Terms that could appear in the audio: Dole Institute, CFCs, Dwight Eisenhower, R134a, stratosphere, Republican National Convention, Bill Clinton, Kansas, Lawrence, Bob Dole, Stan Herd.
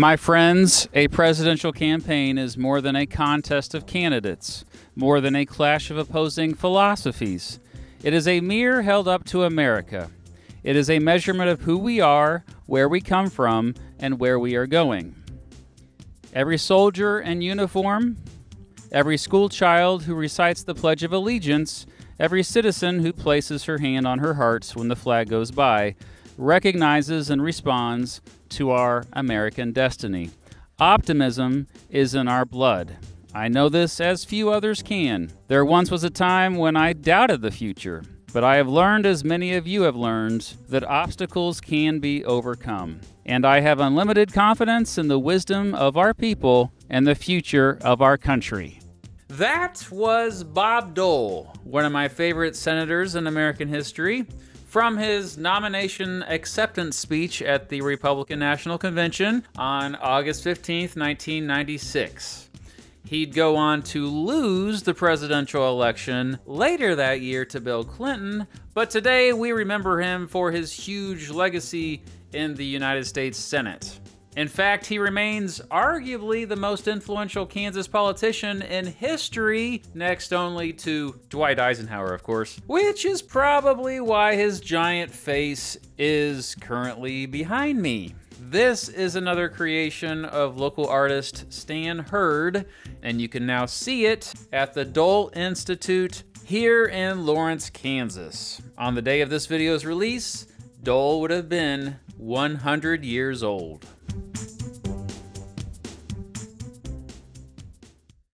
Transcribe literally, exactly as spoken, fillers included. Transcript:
My friends, a presidential campaign is more than a contest of candidates, more than a clash of opposing philosophies. It is a mirror held up to America. It is a measurement of who we are, where we come from, and where we are going. Every soldier in uniform, every school child who recites the Pledge of Allegiance, every citizen who places her hand on her heart when the flag goes by, recognizes and responds to our American destiny. Optimism is in our blood. I know this as few others can. There once was a time when I doubted the future, but I have learned, as many of you have learned, that obstacles can be overcome. And I have unlimited confidence in the wisdom of our people and the future of our country. That was Bob Dole, one of my favorite senators in American history, from his nomination acceptance speech at the Republican National Convention on August fifteenth, nineteen ninety-six. He'd go on to lose the presidential election later that year to Bill Clinton, but today we remember him for his huge legacy in the United States Senate. In fact, he remains arguably the most influential Kansas politician in history, next only to Dwight Eisenhower, of course, which is probably why his giant face is currently behind me. This is another creation of local artist Stan Herd, and you can now see it at the Dole Institute here in Lawrence, Kansas. On the day of this video's release, Dole would have been one hundred years old.